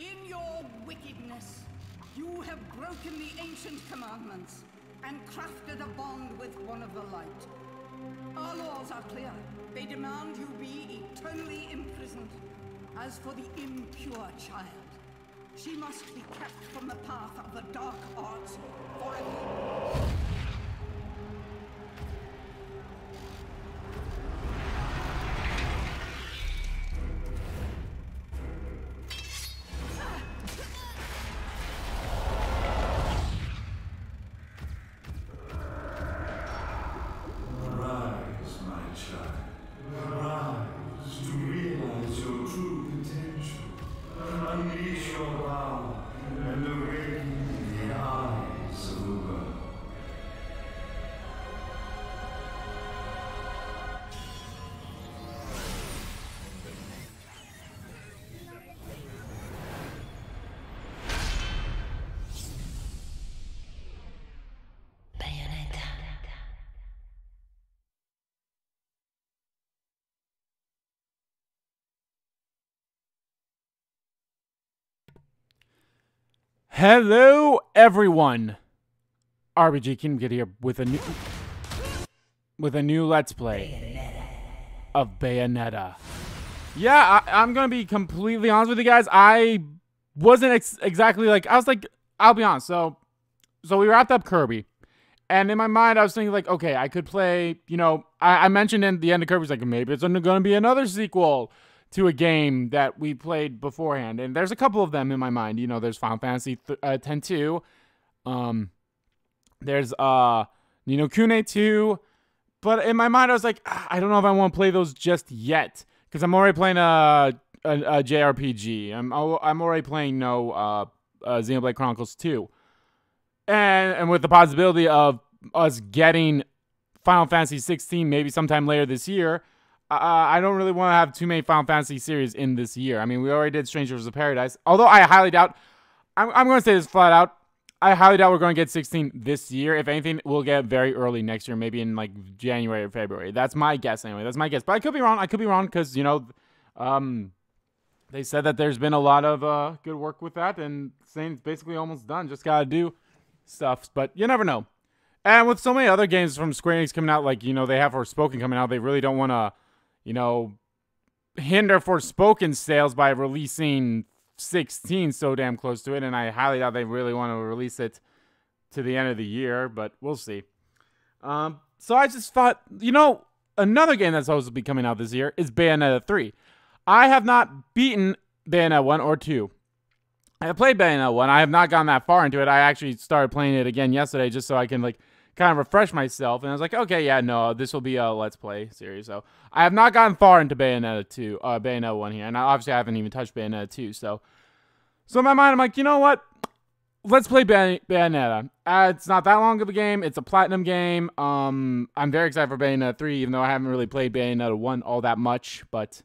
In your wickedness, you have broken the ancient commandments and crafted a bond with one of the light. Our laws are clear. They demand you be eternally imprisoned. As for the impure child, she must be kept from the path of the dark arts forever. Hello, everyone. RPG Kingdomkid here with a new Let's Play of Bayonetta. Yeah, I'm gonna be completely honest with you guys. I wasn't exactly like I was like. I'll be honest. So we wrapped up Kirby, and in my mind, I was thinking like, okay, I could play. You know, I mentioned in the end of Kirby's like maybe it's gonna be another sequel to a game that we played beforehand. And there's a couple of them in my mind. You know, there's Final Fantasy X-2. There's Ni no Kune 2. But in my mind, I was like, I don't know if I want to play those just yet. Because I'm already playing a JRPG. I'm already playing Xenoblade Chronicles 2. And with the possibility of us getting Final Fantasy 16 maybe sometime later this year, I don't really want to have too many Final Fantasy series in this year. I mean, we already did Strangers of Paradise. Although I highly doubt, I'm going to say this flat out, I highly doubt we're going to get 16 this year. If anything, we'll get very early next year, maybe in like January or February. That's my guess anyway. That's my guess. But I could be wrong. I could be wrong because, you know, they said that there's been a lot of good work with that and saying it's basically almost done. Just got to do stuff. But you never know. And with so many other games from Square Enix coming out, like, you know, they have Forspoken coming out, they really don't want to, you know, hinder Forspoken sales by releasing 16 so damn close to it, and I highly doubt they really want to release it to the end of the year, but we'll see. So I just thought, you know, another game that's supposed to be coming out this year is Bayonetta 3. I have not beaten Bayonetta 1 or 2. I played Bayonetta 1. I have not gone that far into it. I actually started playing it again yesterday just so I can, like, kind of refresh myself, and I was like, okay, yeah, no, this will be a Let's Play series, so I have not gotten far into Bayonetta 1 here, and I obviously haven't even touched Bayonetta 2, so in my mind, I'm like, you know what, let's play Bayonetta, it's not that long of a game, it's a Platinum game, I'm very excited for Bayonetta 3, even though I haven't really played Bayonetta 1 all that much, but,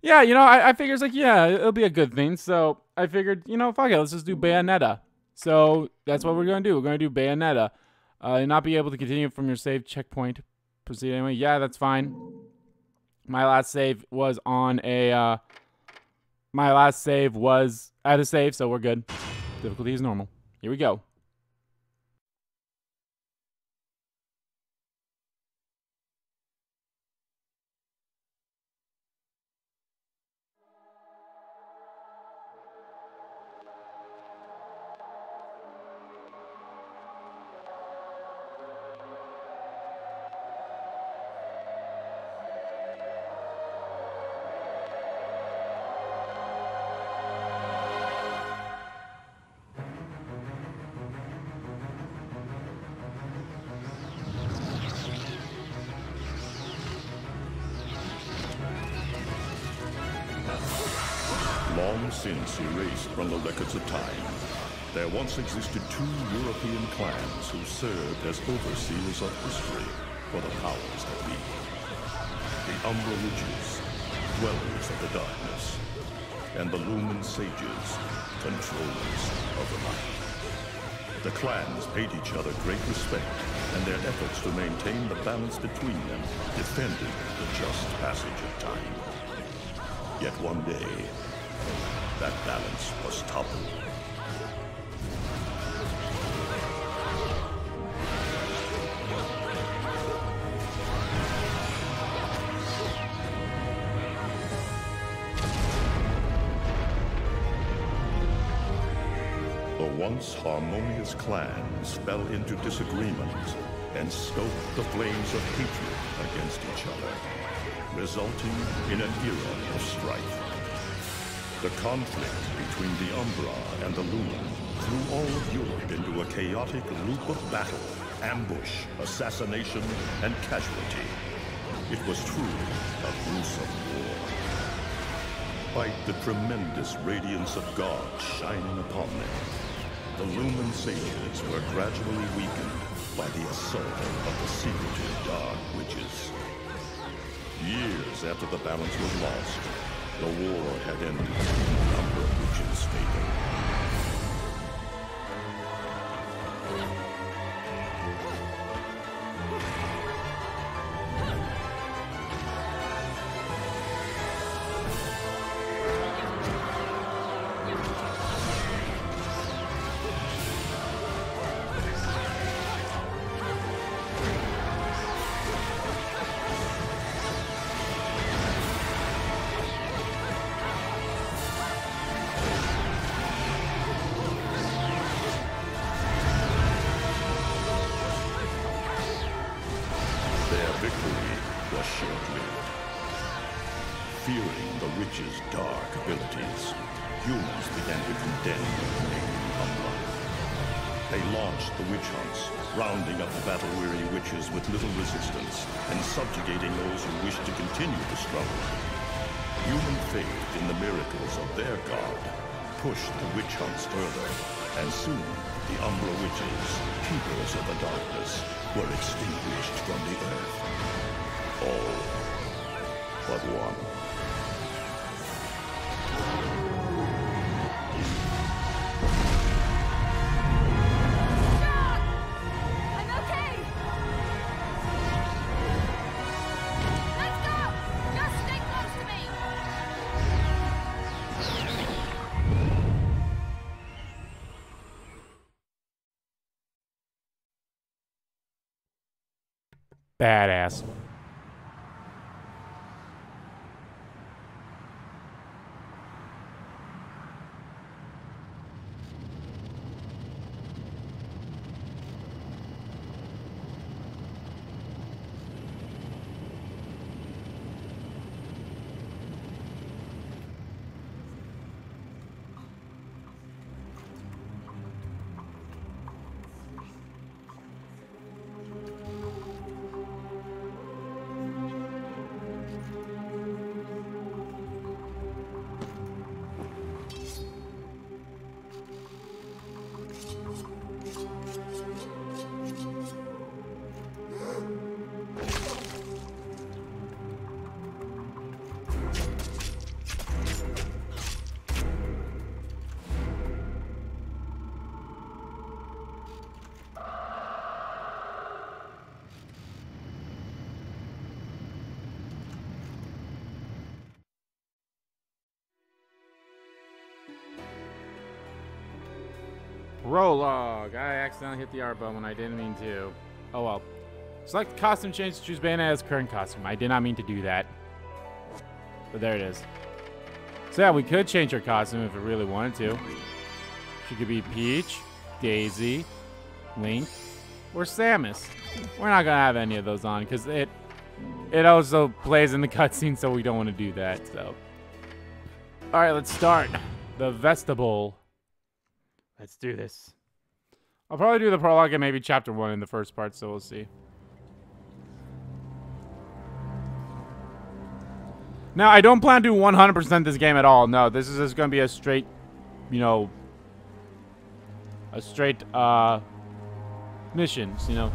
yeah, you know, I figured, it's like, yeah, it'll be a good thing, so I figured, you know, fuck it, let's just do Bayonetta, so that's what we're gonna do Bayonetta. Not be able to continue from your save checkpoint. Proceed anyway. Yeah, that's fine. My last save was at a save, so we're good. Difficulty is normal. Here we go. Long since erased from the records of time, there once existed two European clans who served as overseers of history for the powers that be. The Umbra Witches, dwellers of the darkness, and the Lumen Sages, controllers of the light. The clans paid each other great respect, and their efforts to maintain the balance between them defended the just passage of time. Yet one day, That balance was toppled. The once harmonious clans fell into disagreement and stoked the flames of hatred against each other, resulting in an era of strife. The conflict between the Umbra and the Lumen threw all of Europe into a chaotic loop of battle, ambush, assassination, and casualty. It was truly a gruesome war. Despite the tremendous radiance of God shining upon them, the Lumen Sages were gradually weakened by the assault of the secretive Dark Witches. Years after the balance was lost, the war had ended in the Umbra Witches' with little resistance and subjugating those who wished to continue the struggle. Human faith in the miracles of their god pushed the witch hunts further, and soon the Umbra Witches, keepers of the darkness, were extinguished from the earth. All but one. Badass. Prologue. I accidentally hit the R button when I didn't mean to. Oh well. Select costume change to choose Bayonetta's current costume. I did not mean to do that. But there it is. So yeah, we could change her costume if we really wanted to. She could be Peach, Daisy, Link, or Samus. We're not gonna have any of those on because it also plays in the cutscene, so we don't want to do that. So, all right, let's start the Vestibule. Let's do this. I'll probably do the prologue and maybe chapter 1 in the first part, so we'll see. Now, I don't plan to 100% this game at all. No, this is just going to be a straight, you know, a straight missions, you know.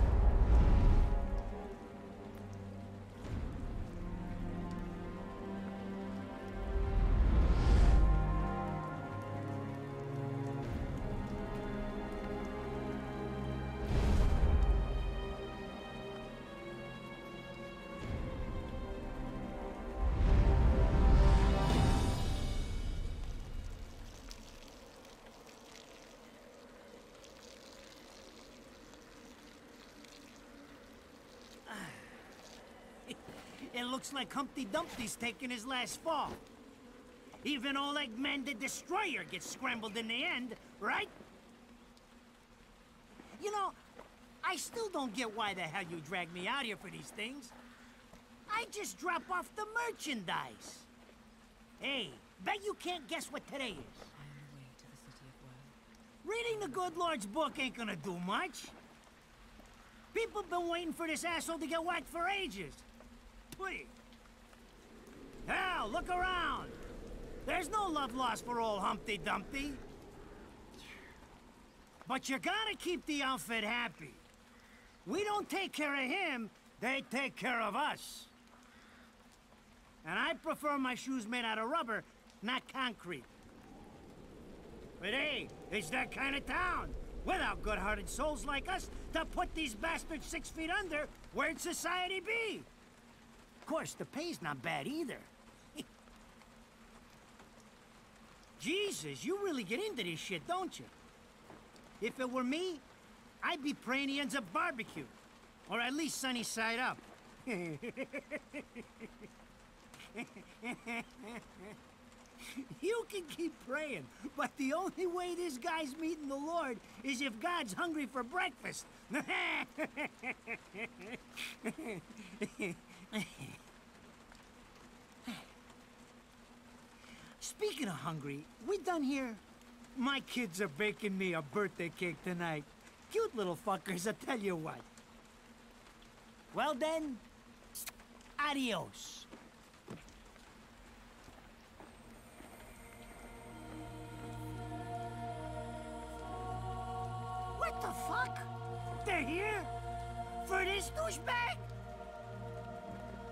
looks like Humpty Dumpty's taking his last fall. Even Eggman the Destroyer gets scrambled in the end, right? You know, I still don't get why the hell you drag me out here for these things. I just drop off the merchandise. Hey, bet you can't guess what today is. I'm on the way to the city of woe. Reading the good Lord's book ain't gonna do much. People been waiting for this asshole to get whacked for ages. Please. Hell, look around. There's no love lost for old Humpty Dumpty. But you gotta keep the outfit happy. We don't take care of him, they take care of us. And I prefer my shoes made out of rubber, not concrete. But hey, it's that kind of town. Without good-hearted souls like us to put these bastards 6 feet under, where'd society be? Of course, the pay's not bad either. Jesus, you really get into this shit, don't you? If it were me, I'd be praying he ends up barbecued. Or at least sunny side up. You can keep praying, but the only way this guy's meeting the Lord is if God's hungry for breakfast. Speaking of hungry, we done here? My kids are baking me a birthday cake tonight. Cute little fuckers, I tell you what. Well then, adios. What the fuck? They're here? For this douchebag?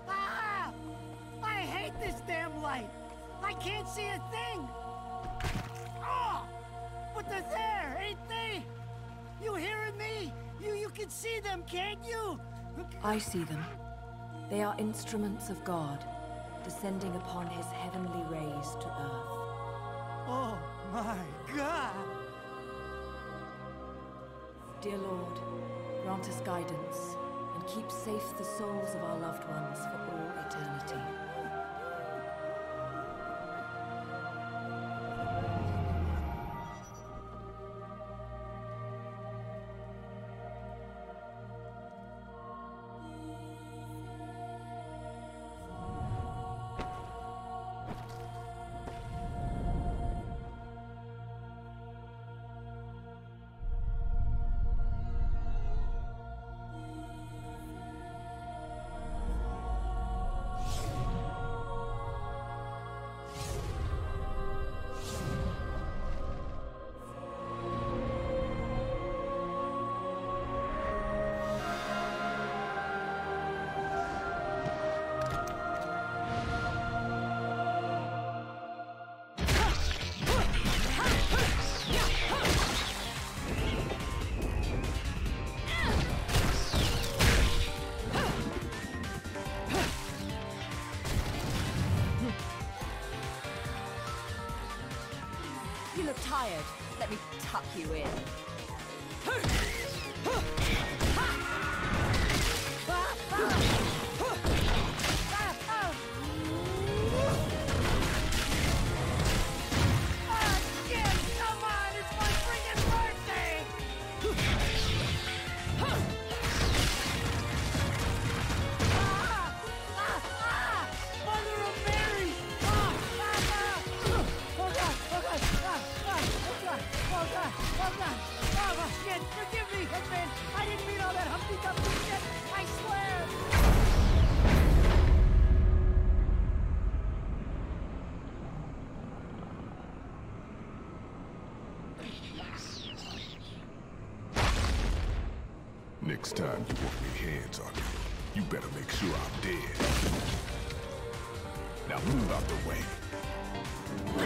Ah! I hate this damn light. I can't see a thing. Oh! But they're there, ain't they? You hearing me? You can see them, can't you? I see them. They are instruments of God, descending upon his heavenly rays to earth. Oh my God! Dear Lord, grant us guidance, and keep safe the souls of our loved ones for all eternity. Tired. Let me tuck you in. Next time you want me hands on you, you better make sure I'm dead. Now move out the way. Go!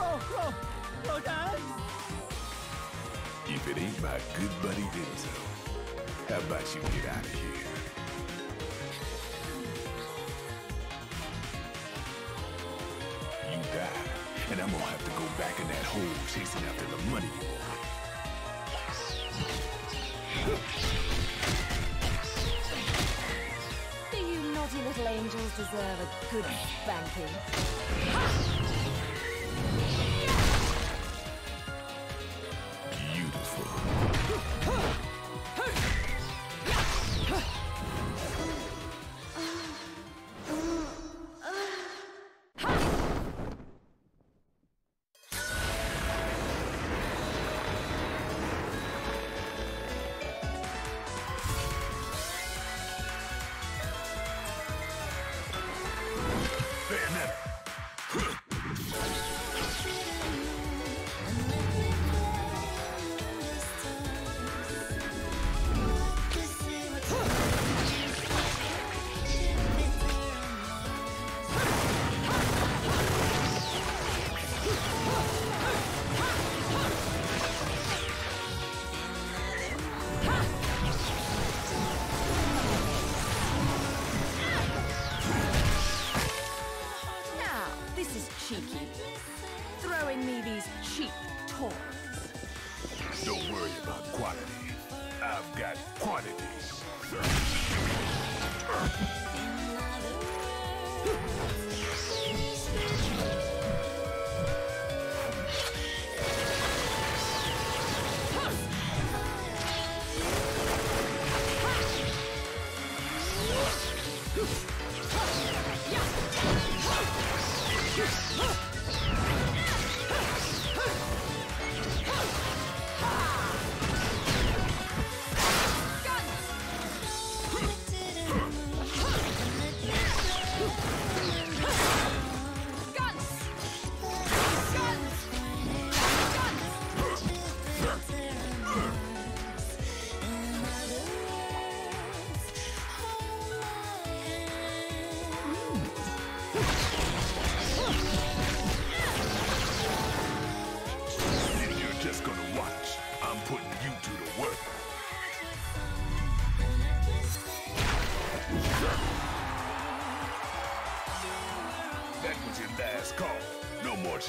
Go! Go! Go! Rodin! If it ain't my good buddy Denzel, how about you get out of here? You die, and I'm gonna have to go back in that hole chasing after the money you owe. Yes. little angels deserve a good spanking.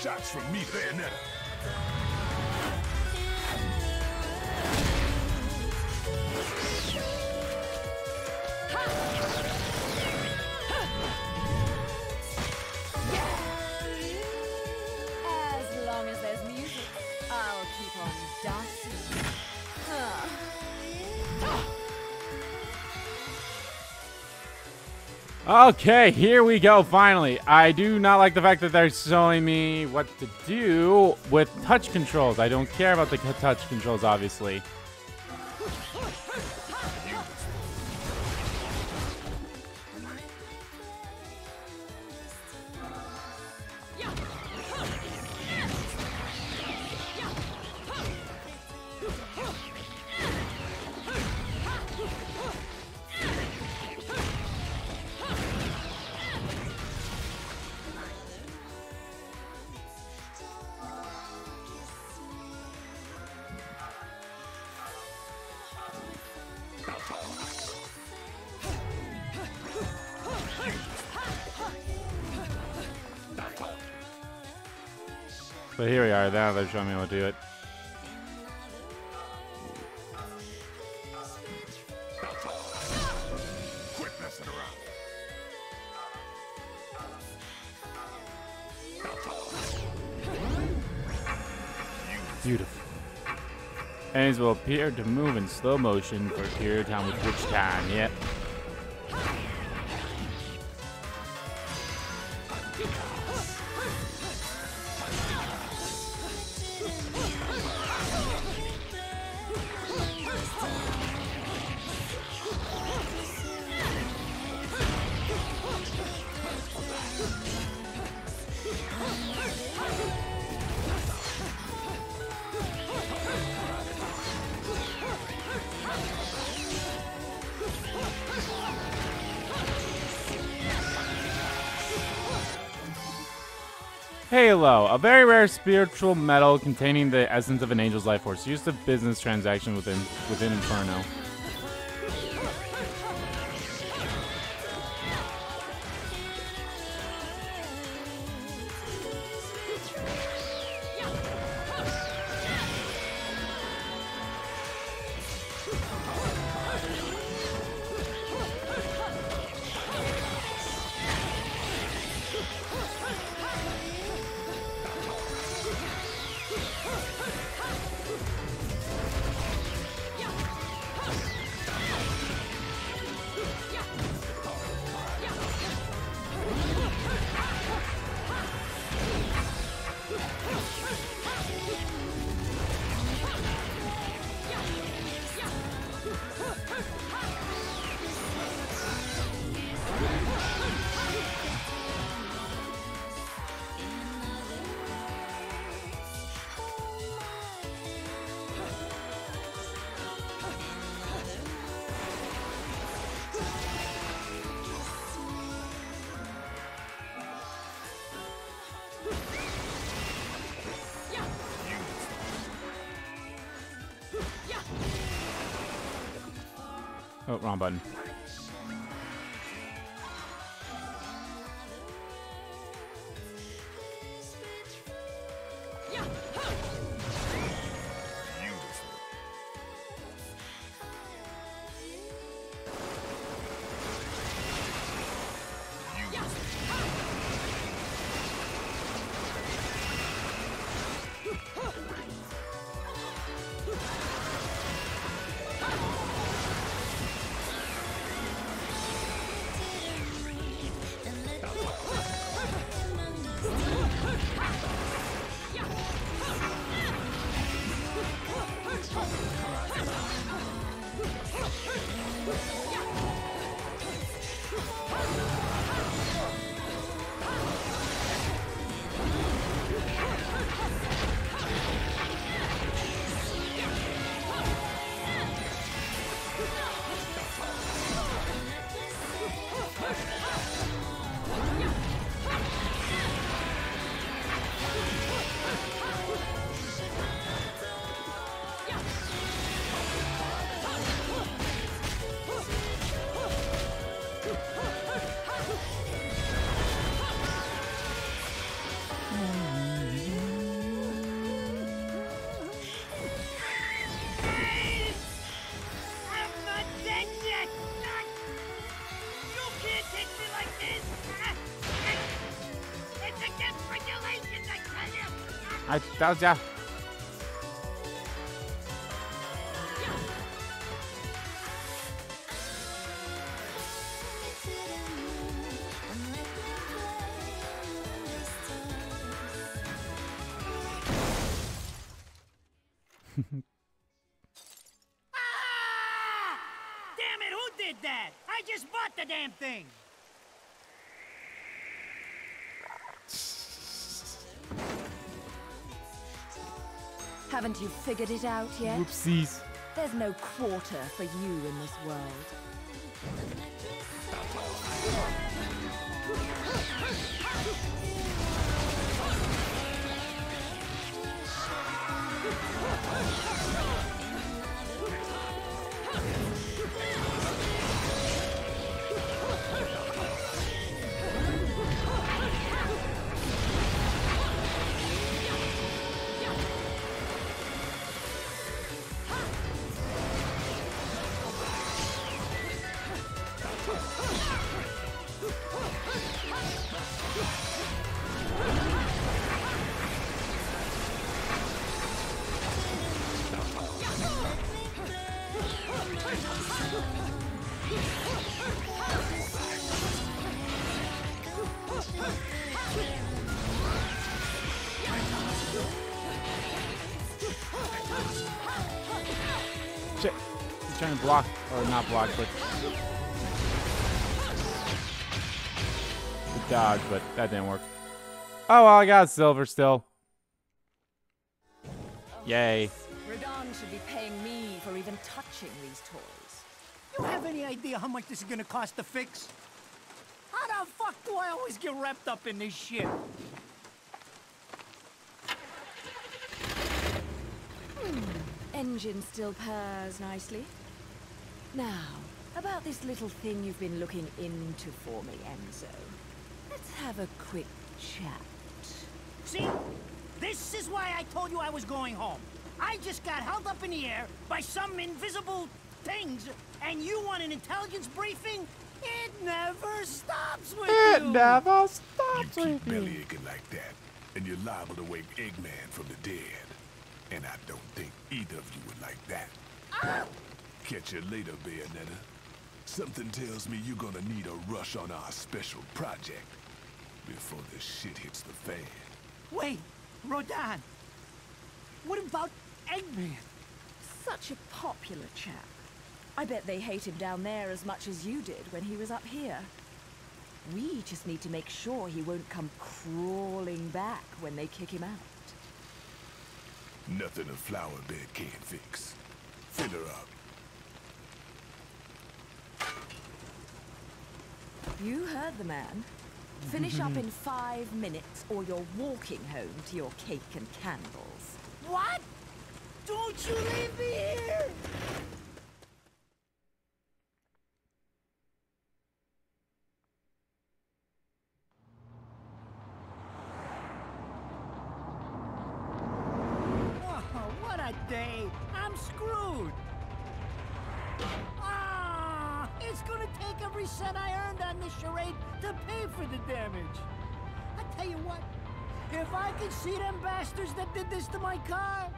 Shots from me, Bayonetta. As long as there's music, I'll keep on dancing. Okay, here we go, finally. I do not like the fact that they're showing me what to do with touch controls. I don't care about the touch controls, obviously. But here we are, now they're showing me how to do it. Quit messing around. Beautiful. Enemies will appear to move in slow motion for a period of time with which time, yep. Halo, a very rare spiritual metal containing the essence of an angel's life force, used to business transaction within Inferno. Oh, wrong button. That was Damn it, who did that? I just bought the damn thing. Haven't you figured it out yet? Oopsies. There's no quarter for you in this world. Shit. He's trying to block, or not block, but dodge, but that didn't work. Oh well, I got silver still. Yay. Rodin should be paying me for even touching these toys. You have any idea how much this is gonna cost to fix? How the fuck do I always get wrapped up in this shit? Engine still purrs nicely. Now, about this little thing you've been looking into for me, Enzo. Let's have a quick chat. See? This is why I told you I was going home. I just got held up in the air by some invisible things, and you want an intelligence briefing? It never stops with you. It never stops with you. You keep bellyaching like that, and you're liable to wake Eggman from the dead. And I don't think either of you would like that. Ah! Catch you later, Bayonetta. Something tells me you're gonna need a rush on our special project before this shit hits the fan. Wait, Rodin. What about Eggman? Such a popular chap. I bet they hate him down there as much as you did when he was up here. We just need to make sure he won't come crawling back when they kick him out. Nothing a flower bed can't fix. Fill her up. You heard the man. Finish up in 5 minutes or you're walking home to your cake and candles. What? Don't you leave me here! every cent I earned on this charade to pay for the damage. I tell you what, if I could see them bastards that did this to my car,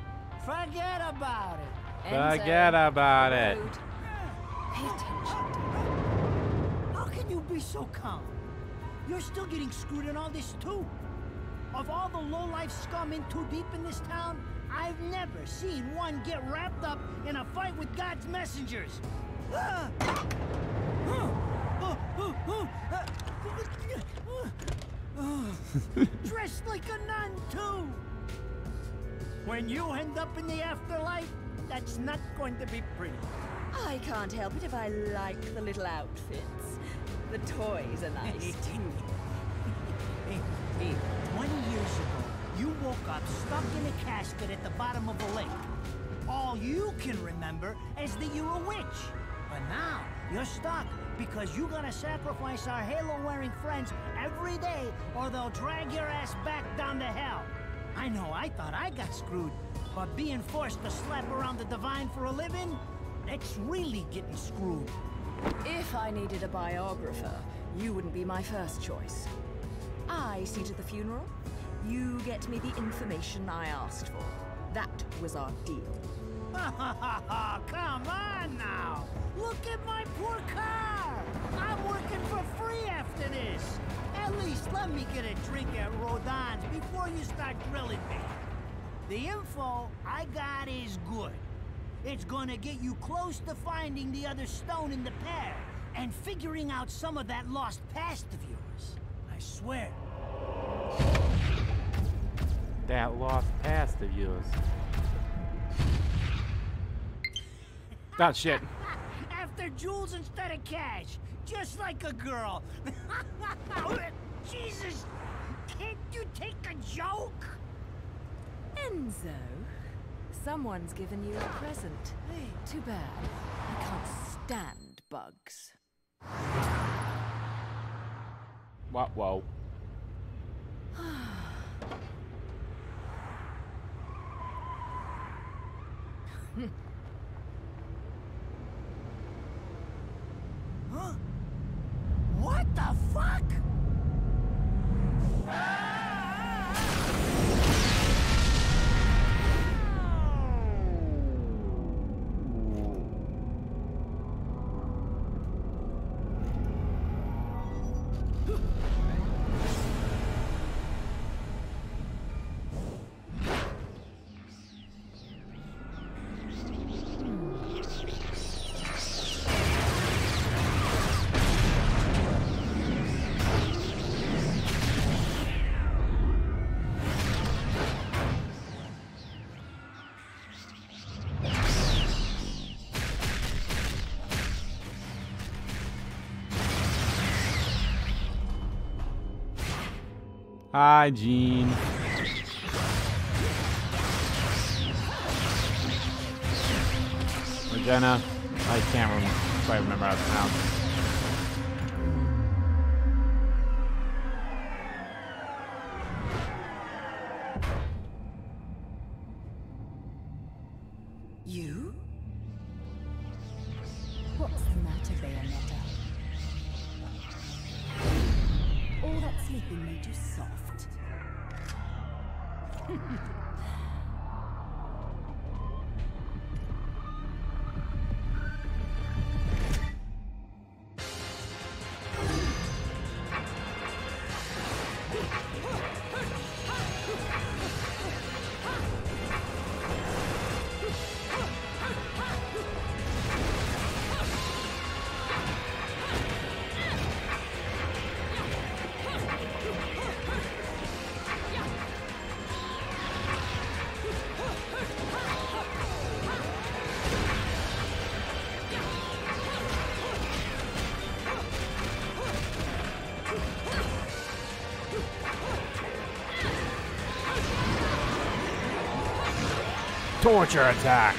forget about it. Forget about it. Pay attention. How can you be so calm? You're still getting screwed in all this too. Of all the low-life scum in too deep in this town, I've never seen one get wrapped up in a fight with God's messengers. Dressed like a nun, too. When you end up in the afterlife, that's not going to be pretty. I can't help it if I like the little outfits. The toys are nice. 20 years ago, you woke up stuck in a casket at the bottom of a lake. All you can remember is that you're a witch. But now, you're stuck because you're gonna sacrifice our halo-wearing friends every day or they'll drag your ass back down to hell. I know I thought I got screwed, but being forced to slap around the divine for a living, that's really getting screwed. If I needed a biographer, you wouldn't be my first choice. I see to the funeral. You get me the information I asked for. That was our deal. Ha ha ha ha! Come on now! Look at my poor car! I'm working for free after this! At least let me get a drink at Rodin's before you start drilling me. The info I got is good. It's gonna get you close to finding the other stone in the pair and figuring out some of that lost past of yours. I swear. That lost past of yours. That shit. After jewels instead of cash. Just like a girl. Jesus. Can't you take a joke? Enzo. Someone's given you a present. Too bad. I can't stand bugs. What? Whoa. Huh? What the fuck? Hi, Gene. Or Jenna. I can't remember if I remember how to pronounce it. You? What's the matter, Bayonetta? All that sleeping made you soft. Torture attack.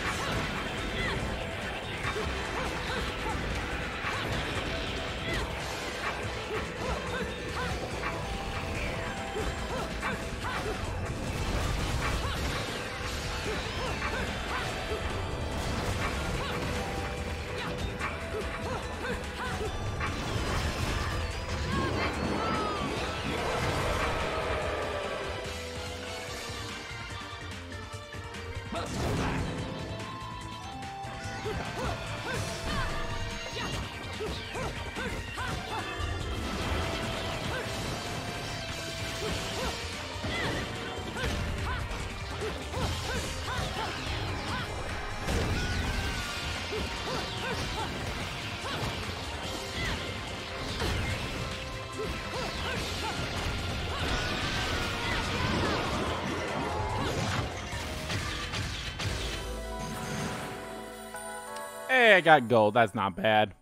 Hey, I got gold. That's not bad.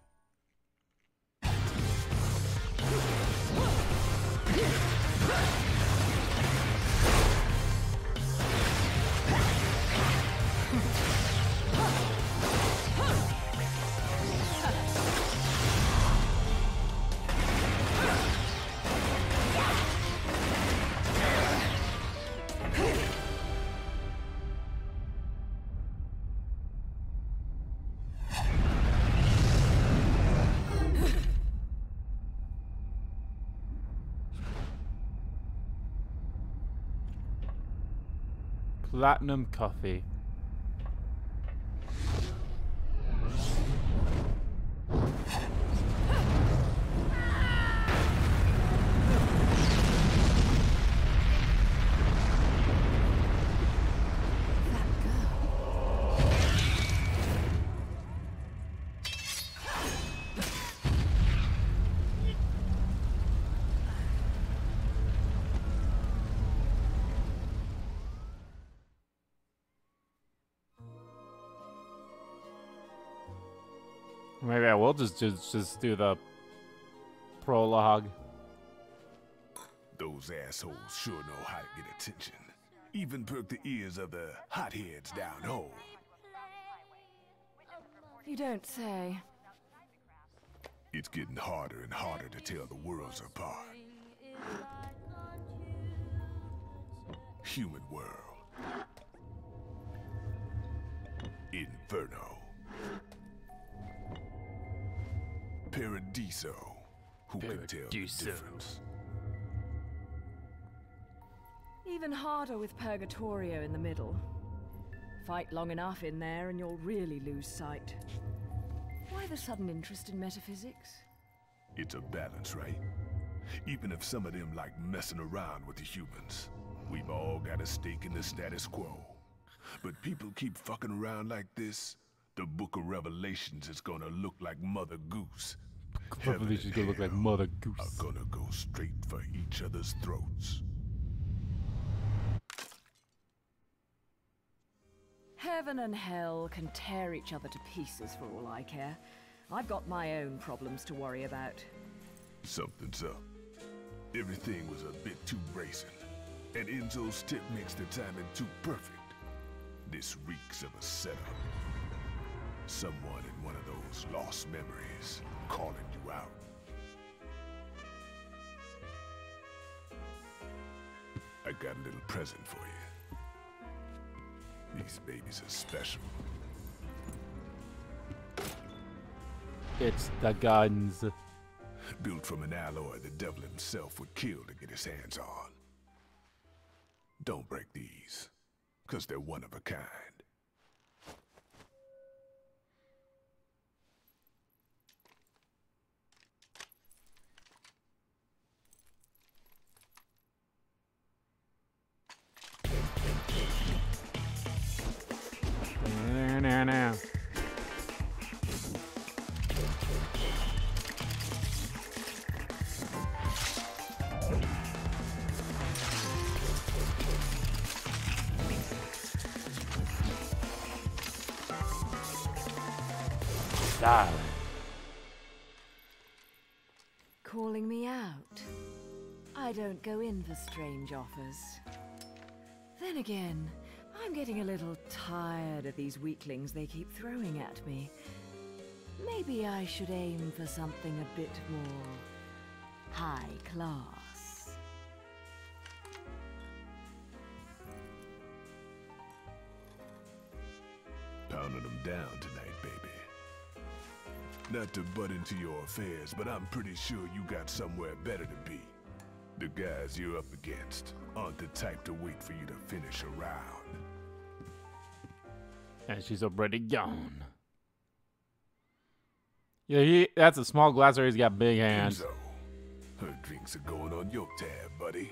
Platinum coffee. Maybe I will just do the prologue. Those assholes sure know how to get attention. Even perk the ears of the hotheads down home. You don't say. It's getting harder and harder to tell the worlds apart. Human world. Inferno. Paradiso. Who can tell the difference? Even harder with Purgatorio in the middle. Fight long enough in there and you'll really lose sight. Why the sudden interest in metaphysics? It's a balance, right? Even if some of them like messing around with the humans, we've all got a stake in the status quo. But people keep fucking around like this, the Book of Revelations is gonna look like Mother Goose. Revelations is gonna look like Mother Goose. Are gonna go straight for each other's throats. Heaven and hell can tear each other to pieces for all I care. I've got my own problems to worry about. Something's up. Everything was a bit too bracing. And Enzo's tip makes the timing too perfect. This reeks of a setup. Someone in one of those lost memories calling you out. I got a little present for you. These babies are special. It's the guns. Built from an alloy the devil himself would kill to get his hands on. Don't break these, because they're one of a kind. Now. Stop. Calling me out. I don't go in for strange offers. Then again, I'm getting a little tired of these weaklings they keep throwing at me. Maybe I should aim for something a bit more high class. Pounding them down tonight, baby. Not to butt into your affairs, but I'm pretty sure you got somewhere better to be. The guys you're up against aren't the type to wait for you to finish a round. And she's already gone. Yeah, that's a small glass or he's got big hands. Enzo, her drinks are going on your tab, buddy.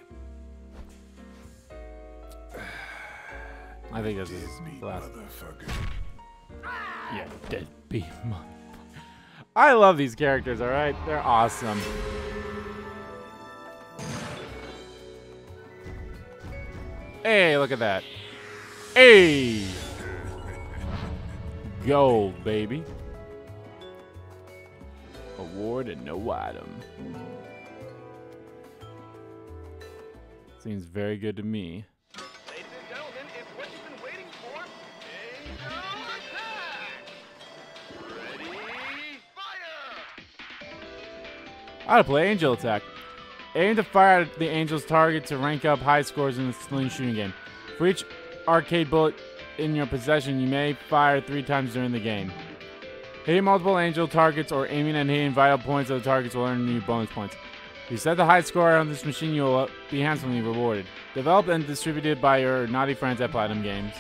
I think that's his glass. Yeah, deadbeat motherfucker. I love these characters, alright? They're awesome. Hey, look at that. Hey! Gold, baby. reward and no item. Seems very good to me. Ladies and gentlemen, it's what you've been waiting for, Angel Attack! Ready, fire! How to play Angel Attack. Aim to fire at the angel's target to rank up high scores in the sling shooting game. For each arcade bullet in your possession, you may fire 3 times during the game. Hitting multiple angel targets or aiming and hitting vital points of the targets will earn new bonus points. If you set the high score on this machine, you will be handsomely rewarded. Developed and distributed by your naughty friends at Platinum Games.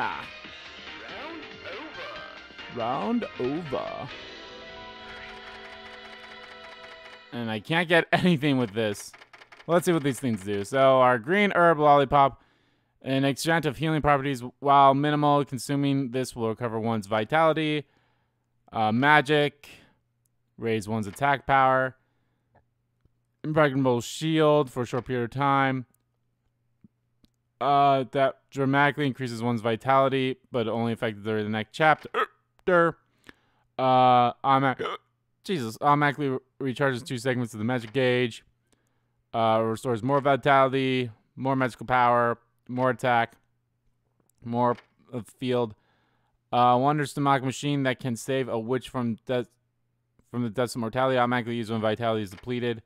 Ah. Round over. And I can't get anything with this. Well, let's see what these things do. So our green herb lollipop, an extent of healing properties. While minimal, consuming this will recover one's vitality. Magic, raise one's attack power. Impregnable shield for a short period of time. That dramatically increases one's vitality, but only affected during the next chapter. Automatically recharges 2 segments of the magic gauge. Restores more vitality, more magical power, more attack, more of field. Wonders to mock machine that can save a witch from the depths of mortality. Automatically used when vitality is depleted.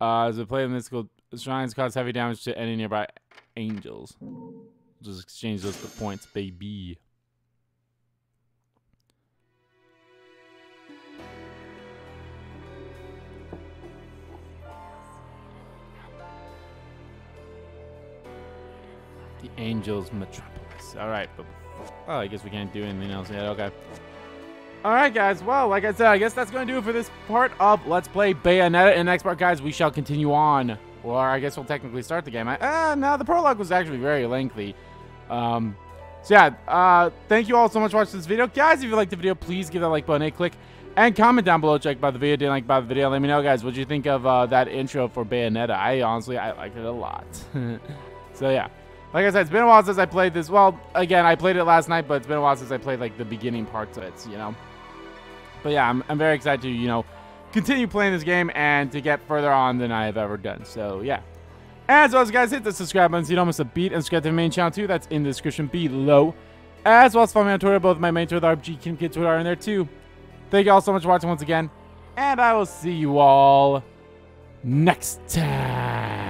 As a play of mystical shrines, cause heavy damage to any nearby angels. Just exchange those for points, baby. The Angels Metropolis. Alright, but oh, I guess we can't do anything else yet. Okay. Alright, guys. Well, like I said, I guess that's going to do it for this part of Let's Play Bayonetta. And next part, guys, we shall continue on. Or I guess we'll technically start the game. No, the prologue was actually very lengthy. So yeah, thank you all so much for watching this video. Guys, if you liked the video, please give that like button a click. And comment down below, check by the video, didn't like by the video. Let me know, guys, what you think of that intro for Bayonetta. I honestly liked it a lot. So yeah. Like I said, it's been a while since I played this. Well, again, I played it last night, but it's been a while since I played, like, the beginning parts of it, you know. But yeah, I'm very excited to, you know, continue playing this game and to get further on than I have ever done. So, yeah. As well as, guys, hit the subscribe button so you don't miss a beat. And subscribe to my main channel, too. That's in the description below. As well as follow me on Twitter. Both my main Twitter, RPG Kingdomkid Twitter, are in there, too. Thank you all so much for watching once again. And I will see you all next time.